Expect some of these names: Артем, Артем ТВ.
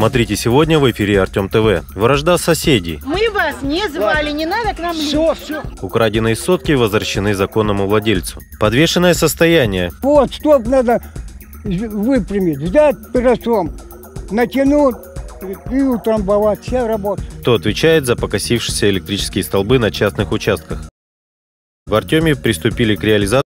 Смотрите сегодня в эфире Артем ТВ. Вражда соседей. Мы вас не звали, не надо к нам лезть. Украденные сотки возвращены законному владельцу. Подвешенное состояние. Вот, стоп, надо выпрямить. Взять пирожком, натянуть и утрамбовать. Вся работа. Кто отвечает за покосившиеся электрические столбы на частных участках? В Артеме приступили к реализации